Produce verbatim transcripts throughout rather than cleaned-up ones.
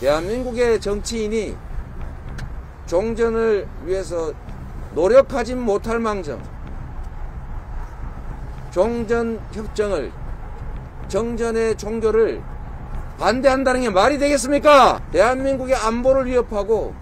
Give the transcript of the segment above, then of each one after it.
대한민국의 정치인이 종전을 위해서 노력하진 못할 망정 종전협정을 정전의 종교를 반대한다는 게 말이 되겠습니까? 대한민국의 안보를 위협하고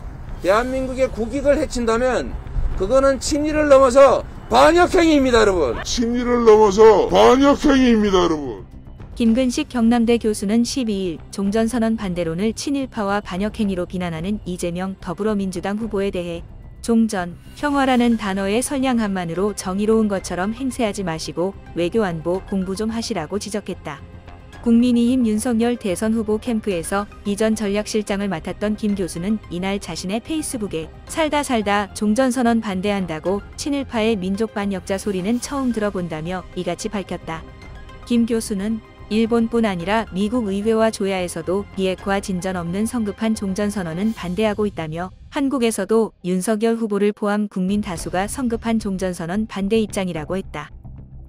대한민국의 국익을 해친다면 그거는 친일을 넘어서 반역행위입니다, 여러분. 친일을 넘어서 반역행위입니다, 여러분. 김근식 경남대 교수는 십이일 종전선언 반대론을 친일파와 반역행위로 비난하는 이재명 더불어민주당 후보에 대해 종전, 평화라는 단어의 선량함만으로 정의로운 것처럼 행세하지 마시고 외교안보 공부 좀 하시라고 지적했다. 국민의힘 윤석열 대선 후보 캠프에서 이전 전략실장을 맡았던 김 교수는 이날 자신의 페이스북에 살다 살다 종전선언 반대한다고 친일파의 민족반역자 소리는 처음 들어본다며 이같이 밝혔다. 김 교수는 일본뿐 아니라 미국 의회와 조야에서도 비핵화 진전 없는 성급한 종전선언은 반대하고 있다며 한국에서도 윤석열 후보를 포함 국민 다수가 성급한 종전선언 반대 입장이라고 했다.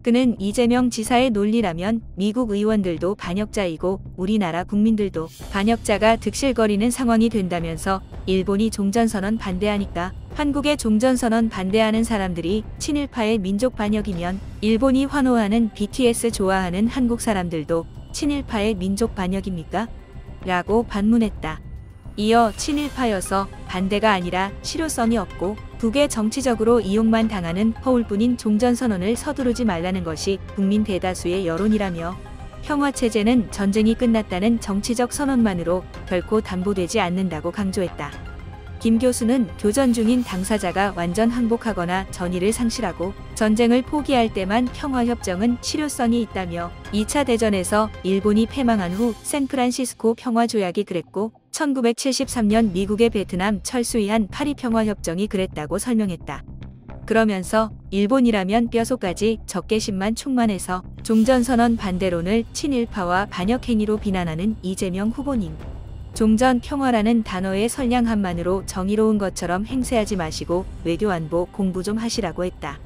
그는 이재명 지사의 논리라면 미국 의원들도 반역자이고 우리나라 국민들도 반역자가 득실거리는 상황이 된다면서 일본이 종전선언 반대하니까 한국의 종전선언 반대하는 사람들이 친일파의 민족 반역이면 일본이 환호하는 비티에스 좋아하는 한국 사람들도 친일파의 민족 반역입니까? 라고 반문했다. 이어 친일파여서 반대가 아니라 실효성이 없고 국외 정치적으로 이용만 당하는 허울뿐인 종전선언을 서두르지 말라는 것이 국민 대다수의 여론이라며 평화체제는 전쟁이 끝났다는 정치적 선언만으로 결코 담보되지 않는다고 강조했다. 김 교수는 교전 중인 당사자가 완전 항복하거나 전의를 상실하고 전쟁을 포기할 때만 평화협정은 실효성이 있다며 이차 대전에서 일본이 패망한 후 샌프란시스코 평화조약이 그랬고 천구백칠십삼년 미국의 베트남 철수위한 파리평화협정이 그랬다고 설명했다. 그러면서 일본이라면 뼈속까지 적개심만 충만해서 종전선언 반대론을 친일파와 반역행위로 비난하는 이재명 후보님. 종전 평화라는 단어의 선량함만으로 정의로운 것처럼 행세하지 마시고 외교안보 공부 좀 하시라고 했다.